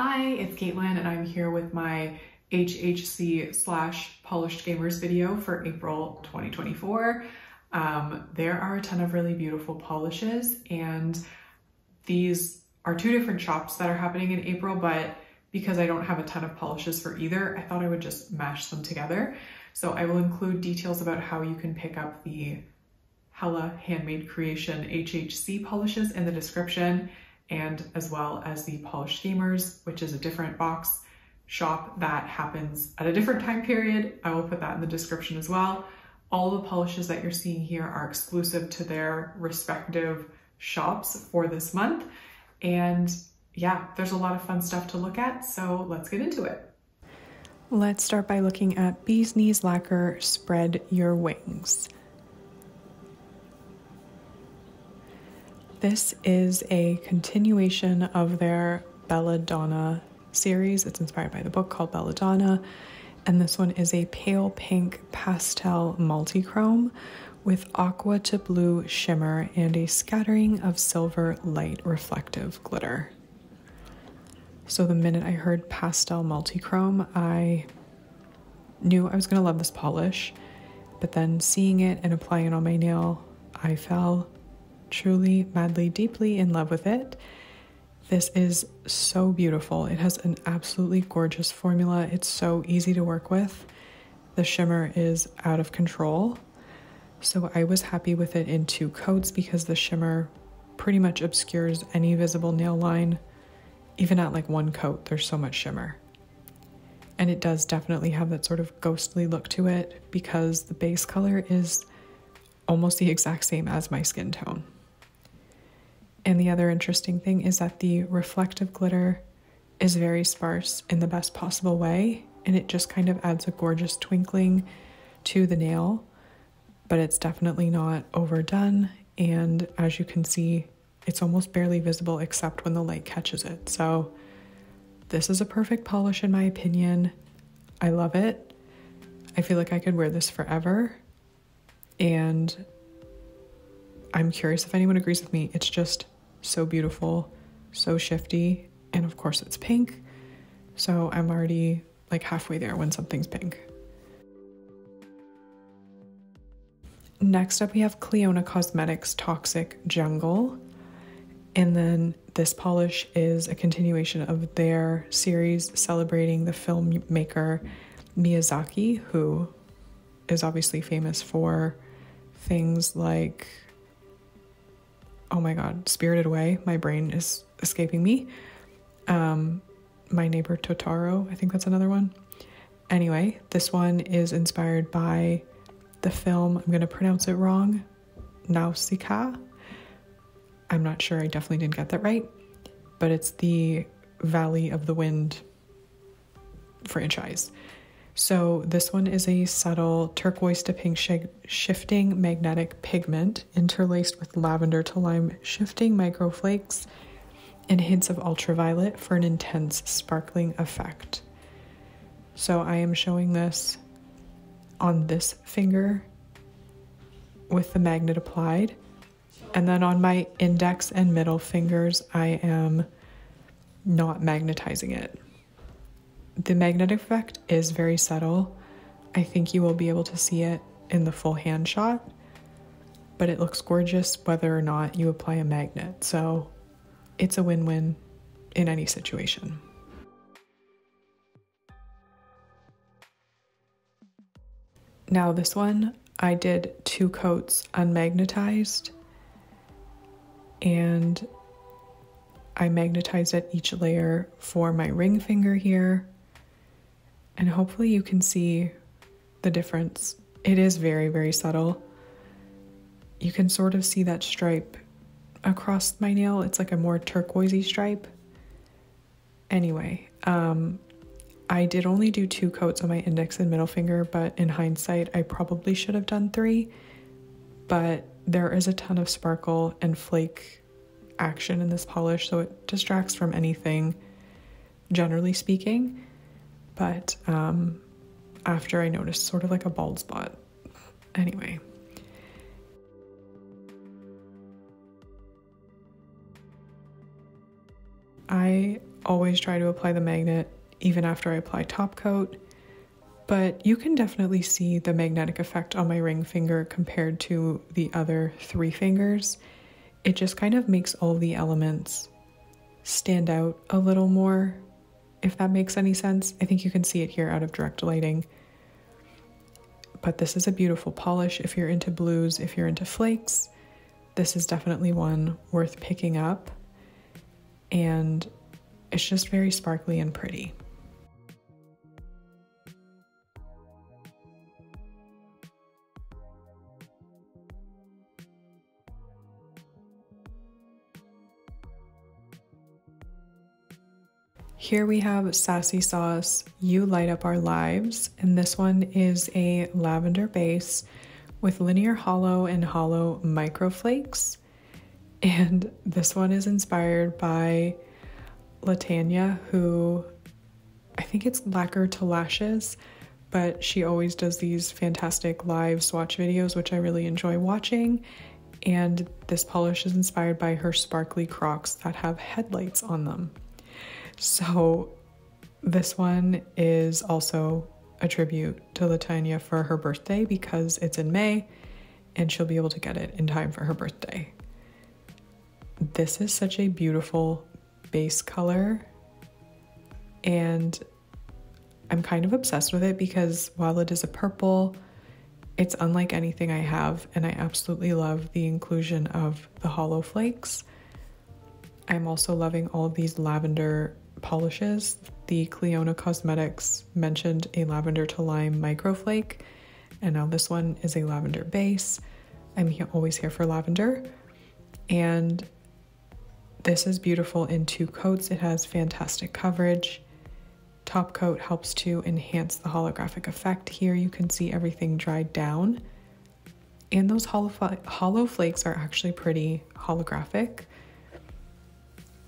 Hi, it's Caitlin and I'm here with my HHC/Polished Gamers video for April 2024. There are a ton of really beautiful polishes and these are two different shops that are happening in April, but because I don't have a ton of polishes for either, I thought I would just mash them together. So I will include details about how you can pick up the Hella Handmade Creation HHC polishes in the description, and as well as the Polished Gamers, which is a different box shop that happens at a different time period. I will put that in the description as well. All the polishes that you're seeing here are exclusive to their respective shops for this month. And yeah, there's a lot of fun stuff to look at, so let's get into it. Let's start by looking at Bee's Knees Lacquer Spread Your Wings. This is a continuation of their Belladonna series. It's inspired by the book called Belladonna, and this one is a pale pink pastel multichrome with aqua to blue shimmer and a scattering of silver light reflective glitter. So the minute I heard pastel multichrome, I knew I was going to love this polish, but then seeing it and applying it on my nail, I fell truly, madly, deeply in love with it. This is so beautiful. It has an absolutely gorgeous formula. It's so easy to work with. The shimmer is out of control. So I was happy with it in two coats because the shimmer pretty much obscures any visible nail line. Even at like one coat, there's so much shimmer. And it does definitely have that sort of ghostly look to it because the base color is almost the exact same as my skin tone. And the other interesting thing is that the reflective glitter is very sparse in the best possible way, and it just kind of adds a gorgeous twinkling to the nail, but it's definitely not overdone, and as you can see, it's almost barely visible except when the light catches it. So this is a perfect polish in my opinion. I love it. I feel like I could wear this forever, and I'm curious if anyone agrees with me. It's just so beautiful, so shifty, and of course it's pink, so I'm already like halfway there when something's pink. Next up we have Clionadh Cosmetics Toxic Jungle, and then this polish is a continuation of their series celebrating the filmmaker Miyazaki, who is obviously famous for things like, oh my god, Spirited Away, my brain is escaping me, My Neighbor Totoro, I think that's another one. Anyway, this one is inspired by the film, I'm going to pronounce it wrong, Nausicaa. I'm not sure, I definitely didn't get that right, but it's the Valley of the Wind franchise. So this one is a subtle turquoise to pink shifting magnetic pigment interlaced with lavender to lime shifting microflakes and hints of ultraviolet for an intense sparkling effect. So I am showing this on this finger with the magnet applied, and then on my index and middle fingers I am not magnetizing it. The magnetic effect is very subtle. I think you will be able to see it in the full hand shot, but it looks gorgeous whether or not you apply a magnet. So it's a win-win in any situation. Now this one, I did two coats unmagnetized, and I magnetized at each layer for my ring finger here. And hopefully you can see the difference. It is very, very subtle. You can sort of see that stripe across my nail. It's like a more turquoisey stripe. Anyway, I did only do two coats on my index and middle finger, but in hindsight, I probably should have done three. But there is a ton of sparkle and flake action in this polish, so it distracts from anything, generally speaking. But after I noticed sort of like a bald spot. Anyway. I always try to apply the magnet even after I apply top coat, but you can definitely see the magnetic effect on my ring finger compared to the other three fingers. It just kind of makes all the elements stand out a little more, if that makes any sense. I think you can see it here out of direct lighting. But this is a beautiful polish. If you're into blues, if you're into flakes, this is definitely one worth picking up. And it's just very sparkly and pretty. Here we have Sassy Sauce, You Light Up Our Lives, and this one is a lavender base with linear hollow and hollow microflakes. And this one is inspired by LaTanya, who I think it's Lacquer to Lashes, but she always does these fantastic live swatch videos, which I really enjoy watching. And this polish is inspired by her sparkly Crocs that have headlights on them. So this one is also a tribute to LaTanya for her birthday, because it's in May and she'll be able to get it in time for her birthday. This is such a beautiful base color, and I'm kind of obsessed with it because while it is a purple, it's unlike anything I have, and I absolutely love the inclusion of the hollow flakes. I'm also loving all of these lavender polishes. The Clionadh Cosmetics mentioned a lavender to lime microflake, and now this one is a lavender base. I'm always here for lavender, and this is beautiful in two coats. It has fantastic coverage. Top coat helps to enhance the holographic effect. Here you can see everything dried down, and those hollow flakes are actually pretty holographic.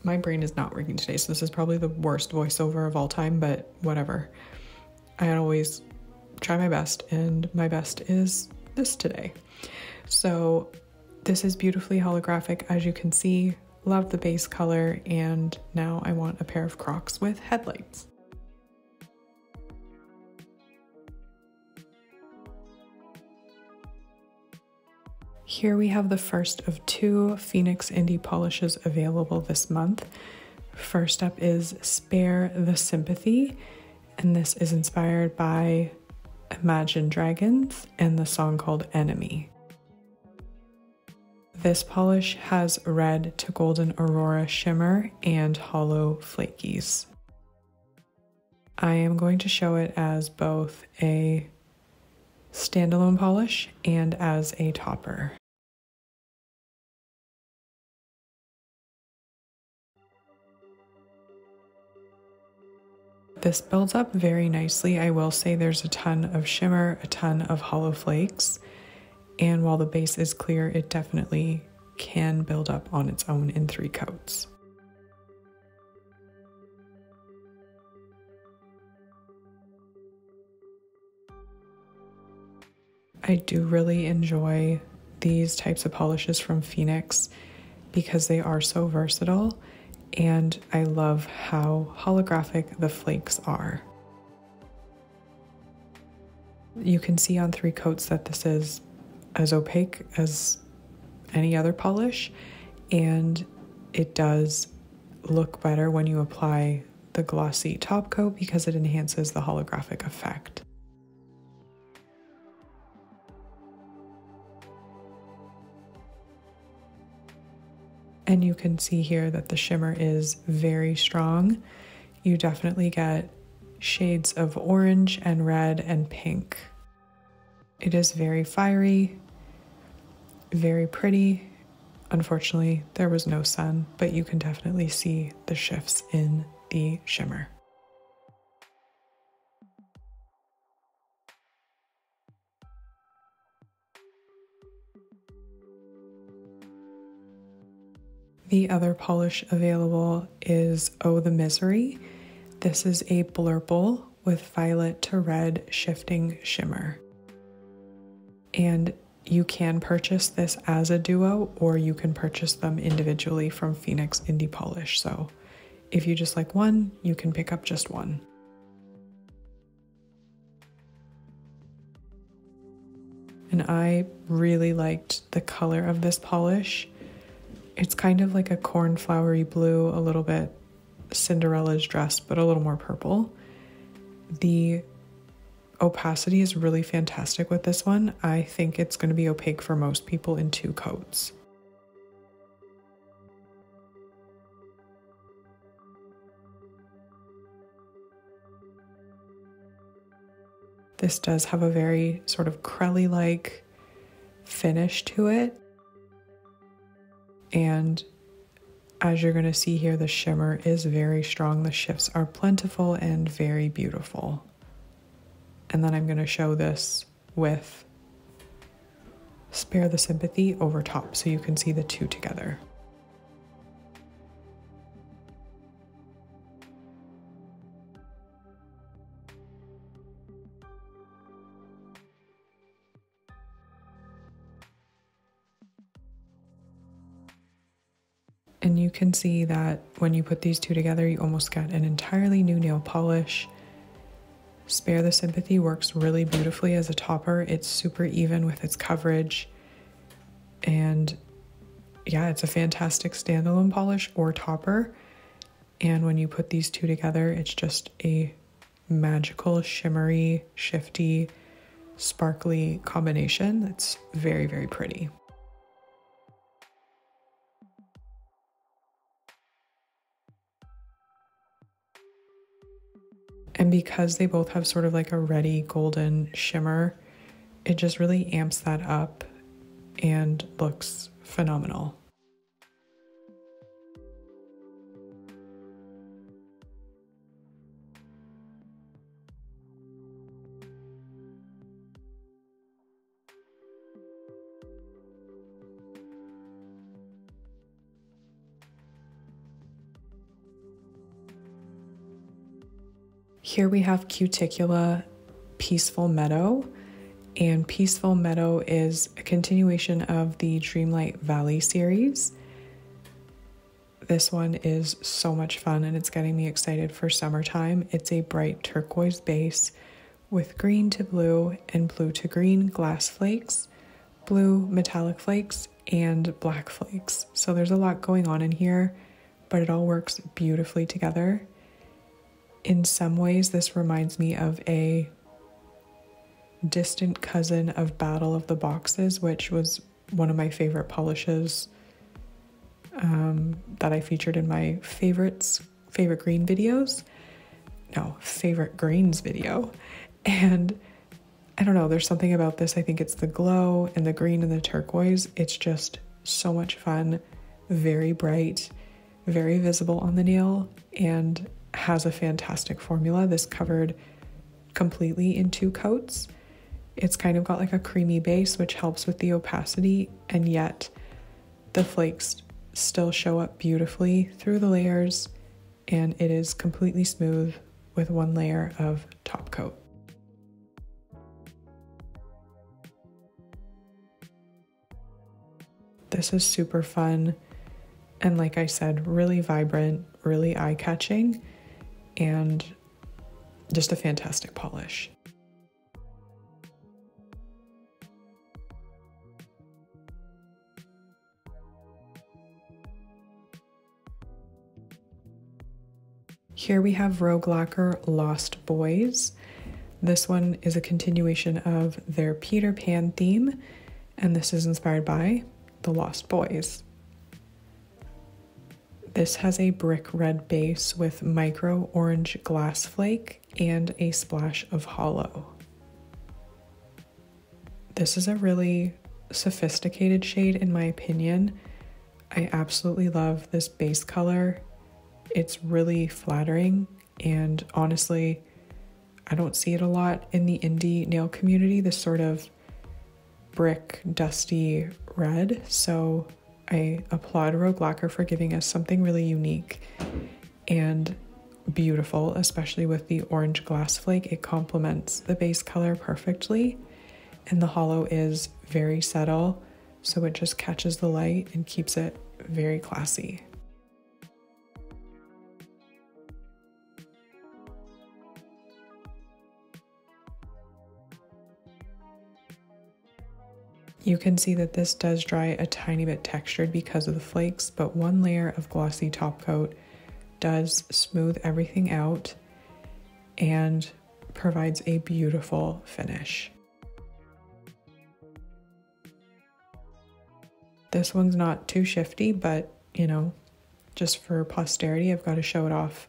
My brain is not working today, so this is probably the worst voiceover of all time, but whatever. I always try my best, and my best is this today. So this is beautifully holographic, as you can see. Love the base color, and now I want a pair of Crocs with headlights. Here we have the first of two Phoenix Indie Polishes available this month. First up is Spare the Sympathy, and this is inspired by Imagine Dragons and the song called Enemy. This polish has red to golden aurora shimmer and hollow flakies. I am going to show it as both a standalone polish and as a topper. This builds up very nicely. I will say there's a ton of shimmer, a ton of hollow flakes, and while the base is clear, it definitely can build up on its own in three coats. I do really enjoy these types of polishes from Phoenix because they are so versatile, and I love how holographic the flakes are. You can see on three coats that this is as opaque as any other polish, and it does look better when you apply the glossy top coat because it enhances the holographic effect. And you can see here that the shimmer is very strong. You definitely get shades of orange and red and pink. It is very fiery, very pretty. Unfortunately, there was no sun, but you can definitely see the shifts in the shimmer. The other polish available is Oh the Misery. This is a blurple with violet to red shifting shimmer. And you can purchase this as a duo, or you can purchase them individually from Phoenix Indie Polish. So If you just like one, you can pick up just one. And I really liked the color of this polish. It's kind of like a cornflowery blue, a little bit Cinderella's dress, but a little more purple. The opacity is really fantastic with this one. I think it's going to be opaque for most people in 2 coats. This does have a very sort of crelly-like finish to it. And as you're going to see here, the shimmer is very strong. The shifts are plentiful and very beautiful. And then I'm going to show this with Spare the Sympathy over top so you can see the two together. And you can see that when you put these two together, you almost get an entirely new nail polish. Spare the Sympathy works really beautifully as a topper. It's super even with its coverage. And yeah, it's a fantastic standalone polish or topper. And when you put these two together, it's just a magical, shimmery, shifty, sparkly combination. It's very, very pretty. And because they both have sort of like a reddy golden shimmer, it just really amps that up and looks phenomenal. Here we have Cuticula Peaceful Meadow, and Peaceful Meadow is a continuation of the Dreamlight Valley series. This one is so much fun and it's getting me excited for summertime. It's a bright turquoise base with green to blue and blue to green glass flakes, blue metallic flakes, and black flakes. So there's a lot going on in here, but it all works beautifully together. In some ways, this reminds me of a distant cousin of Battle of the Boxes, which was one of my favorite polishes that I featured in my favorite greens video. And I don't know, there's something about this. I think it's the glow and the green and the turquoise. It's just so much fun, very bright, very visible on the nail, and has a fantastic formula. This covered completely in 2 coats. It's kind of got like a creamy base, which helps with the opacity, and yet the flakes still show up beautifully through the layers, and it is completely smooth with 1 layer of top coat. This is super fun, and like I said, really vibrant, really eye-catching, and just a fantastic polish. Here we have Rogue Lacquer Lost Boys. This one is a continuation of their Peter Pan theme, and this is inspired by the Lost Boys. This has a brick red base with micro orange glass flake and a splash of hollow. This is a really sophisticated shade in my opinion. I absolutely love this base color. It's really flattering, and honestly, I don't see it a lot in the indie nail community, this sort of brick dusty red, so I applaud Rogue Lacquer for giving us something really unique and beautiful, especially with the orange glass flake. It complements the base color perfectly, and the hollow is very subtle, so it just catches the light and keeps it very classy. You can see that this does dry a tiny bit textured because of the flakes, but one layer of glossy top coat does smooth everything out and provides a beautiful finish. This one's not too shifty, but you know, just for posterity, I've got to show it off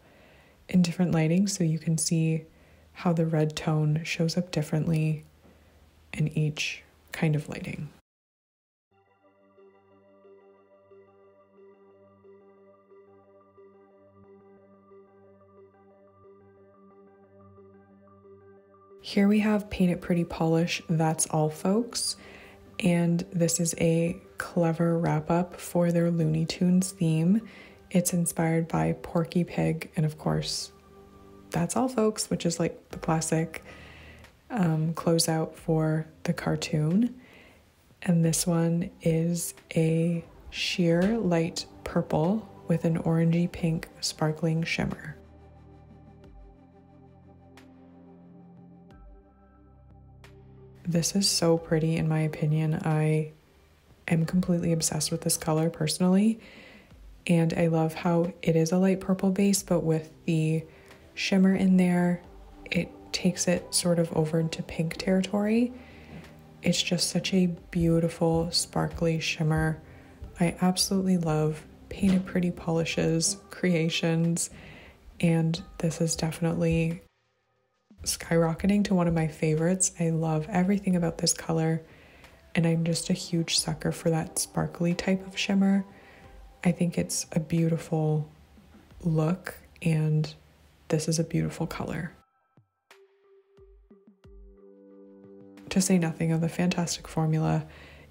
in different lighting so you can see how the red tone shows up differently in each kind of lighting. Here we have Paint It Pretty Polish, That's All Folks, and this is a clever wrap-up for their Looney Tunes theme. It's inspired by Porky Pig and, of course, That's All Folks, which is like the classic closeout for the cartoon. And this one is a sheer light purple with an orangey pink sparkling shimmer. This is so pretty, in my opinion. I am completely obsessed with this color personally, and I love how it is a light purple base, but with the shimmer in there, it takes it sort of over into pink territory. It's just such a beautiful, sparkly shimmer. I absolutely love Paint It Pretty Polish's creations, and this is definitely skyrocketing to one of my favorites. I love everything about this color, and I'm just a huge sucker for that sparkly type of shimmer. I think it's a beautiful look, and this is a beautiful color. To say nothing of the fantastic formula,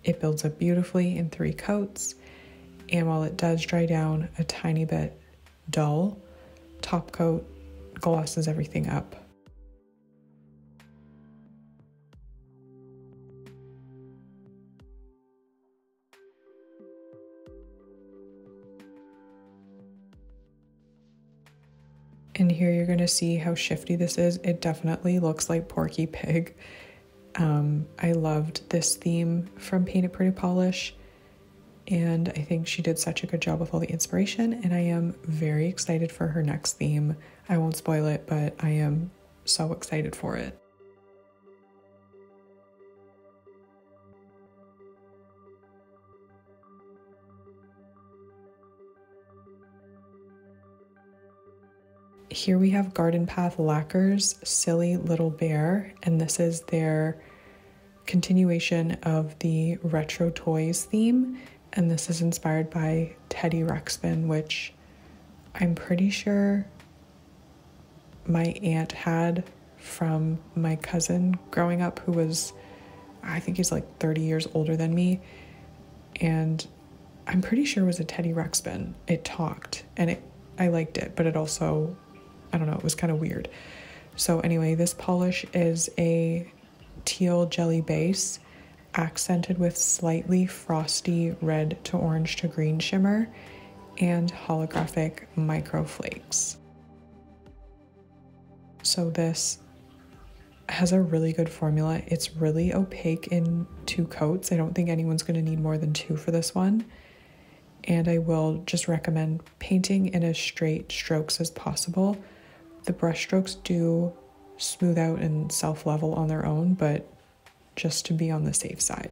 it builds up beautifully in 3 coats, and while it does dry down a tiny bit dull, top coat glosses everything up. And here you're going to see how shifty this is. It definitely looks like Porky Pig. I loved this theme from Paint It Pretty Polish, and I think she did such a good job with all the inspiration, and I am very excited for her next theme. I won't spoil it, but I am so excited for it. Here we have Garden Path Lacquers, Silly Little Bear, and this is their continuation of the Retro Toys theme, and this is inspired by Teddy Ruxpin, which I'm pretty sure my aunt had from my cousin growing up, who was, I think he's like 30 years older than me, and I'm pretty sure it was a Teddy Ruxpin. It talked, and I liked it, but it also, I don't know, it was kind of weird. So anyway, this polish is a teal jelly base accented with slightly frosty red to orange to green shimmer and holographic micro flakes. So this has a really good formula. It's really opaque in 2 coats. I don't think anyone's going to need more than 2 for this one. And I will just recommend painting in as straight strokes as possible. The brush strokes do smooth out and self-level on their own, but just to be on the safe side.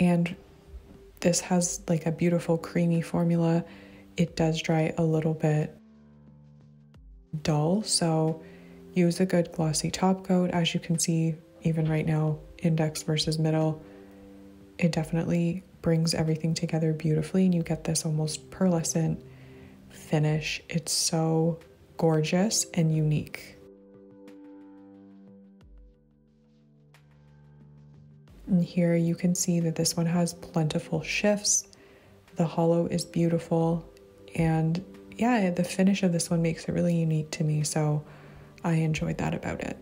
And this has like a beautiful creamy formula. It does dry a little bit dull, so use a good glossy top coat. As you can see, even right now, index versus middle, it definitely brings everything together beautifully, and you get this almost pearlescent finish. It's so gorgeous and unique. And here you can see that this one has plentiful shifts. The hollow is beautiful, and yeah, the finish of this one makes it really unique to me, so I enjoyed that about it.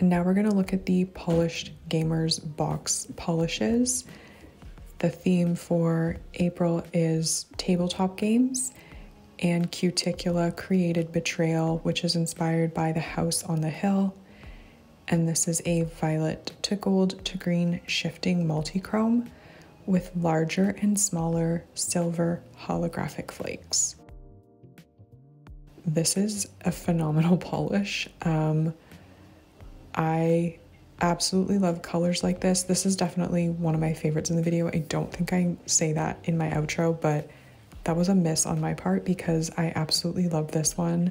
And now we're gonna look at the Polished Gamers Box polishes. The theme for April is tabletop games, and Cuticula created Betrayal, which is inspired by the House on the Hill. And this is a violet to gold to green shifting multichrome with larger and smaller silver holographic flakes. This is a phenomenal polish. I absolutely love colors like this. This is definitely one of my favorites in the video. I don't think I say that in my outro, but that was a miss on my part because I absolutely love this one.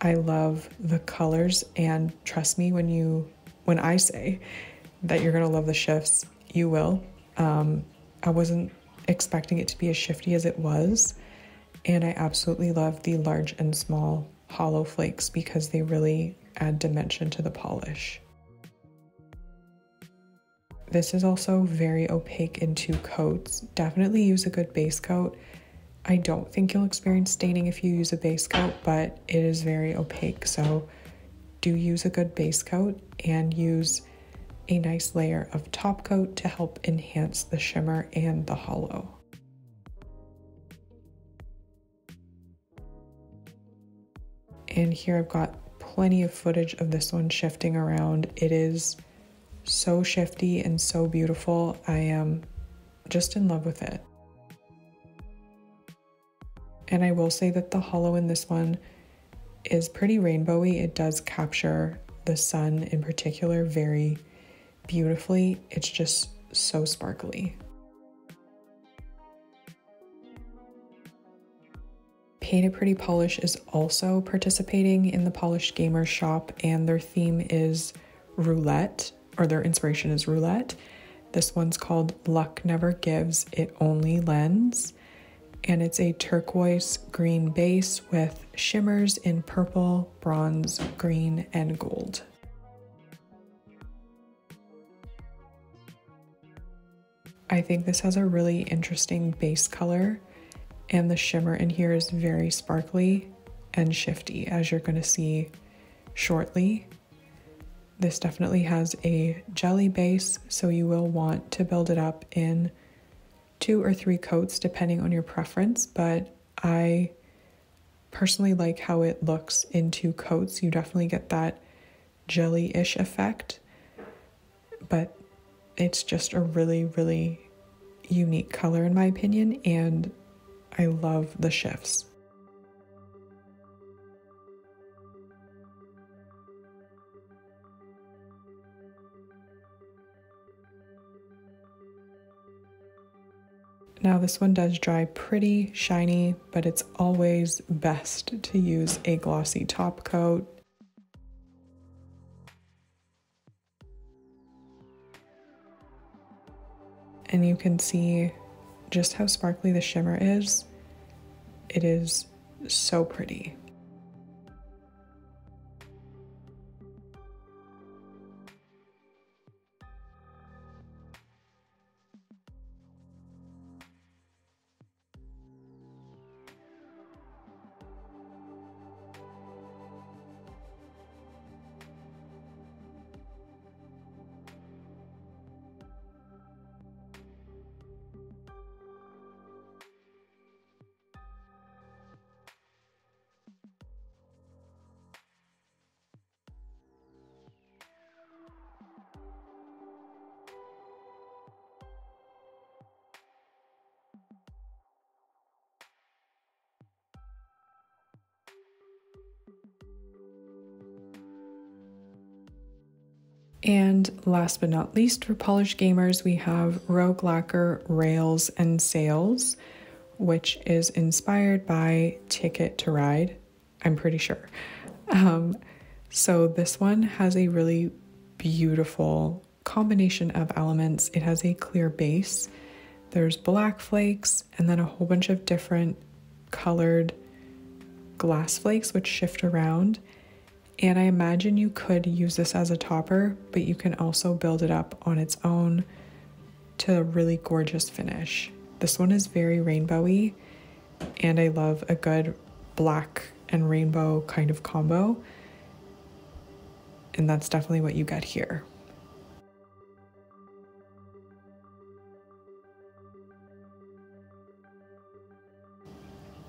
I love the colors, and trust me, when I say that you're gonna love the shifts, you will. I wasn't expecting it to be as shifty as it was, and I absolutely love the large and small hollow flakes because they really add dimension to the polish. This is also very opaque in two coats. Definitely use a good base coat. I don't think you'll experience staining if you use a base coat, but it is very opaque, so do use a good base coat and use a nice layer of top coat to help enhance the shimmer and the hollow. And here I've got plenty of footage of this one shifting around. It is so shifty and so beautiful. I am just in love with it. And I will say that the hollow in this one is pretty rainbowy. It does capture the sun in particular very beautifully. It's just so sparkly. Paint It Pretty Polish is also participating in the Polished Gamer shop, and their theme is roulette, or their inspiration is roulette. This one's called Luck Never Gives, It Only Lends. And it's a turquoise green base with shimmers in purple, bronze, green, and gold. I think this has a really interesting base color, and the shimmer in here is very sparkly and shifty, as you're gonna see shortly. This definitely has a jelly base, so you will want to build it up in 2 or 3 coats depending on your preference, but I personally like how it looks in 2 coats. You definitely get that jelly-ish effect, but it's just a really, really unique color in my opinion, and I love the shifts. Now this one does dry pretty shiny, but it's always best to use a glossy top coat. And you can see just how sparkly the shimmer is. It is so pretty. And last but not least, for Polished Gamers, we have Rogue Lacquer Rails and Sails, which is inspired by Ticket to Ride, I'm pretty sure. So this one has a really beautiful combination of elements. It has a clear base, there's black flakes, and then a whole bunch of different colored glass flakes which shift around. And I imagine you could use this as a topper, but you can also build it up on its own to a really gorgeous finish. This one is very rainbowy, and I love a good black and rainbow kind of combo. and that's definitely what you get here.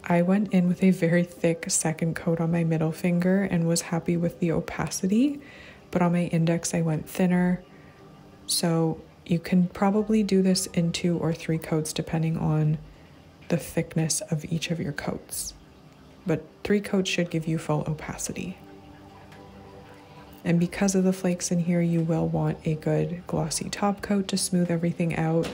I went in with a very thick second coat on my middle finger and was happy with the opacity, but on my index I went thinner. So you can probably do this in 2 or 3 coats depending on the thickness of each of your coats. But 3 coats should give you full opacity. And because of the flakes in here, you will want a good glossy top coat to smooth everything out.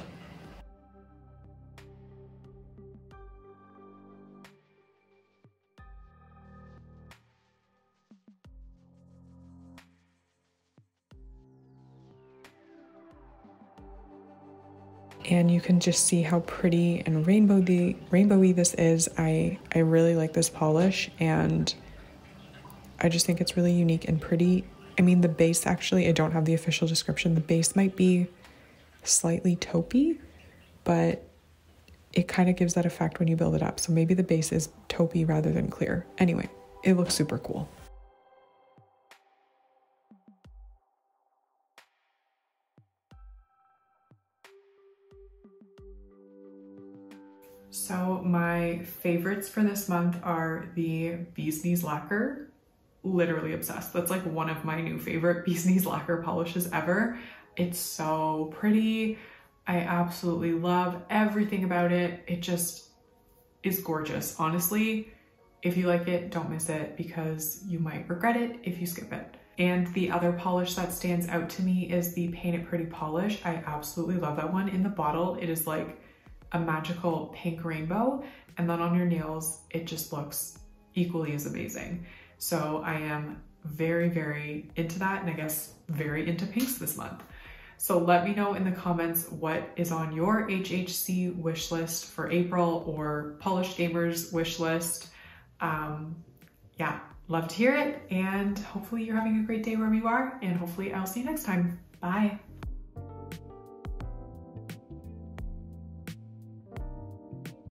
And you can just see how pretty and rainbowy this is. I really like this polish, and I just think it's really unique and pretty. I mean, the base, actually, I don't have the official description. The base might be slightly taupey, but it kind of gives that effect when you build it up. So maybe the base is taupey rather than clear. Anyway, it looks super cool. So my favorites for this month are the Bee's Knees Lacquer. Literally obsessed. That's like one of my new favorite Bee's Knees Lacquer polishes ever. It's so pretty. I absolutely love everything about it. It just is gorgeous. Honestly, if you like it, don't miss it because you might regret it if you skip it. And the other polish that stands out to me is the Paint It Pretty Polish. I absolutely love that one. In the bottle, it is like a magical pink rainbow, and then on your nails it just looks equally as amazing. So I am very, very into that, and I guess very into pinks this month. So let me know in the comments what is on your HHC wish list for April or Polished Gamers wish list. Yeah, love to hear it, and hopefully you're having a great day wherever you are, and hopefully I'll see you next time. Bye.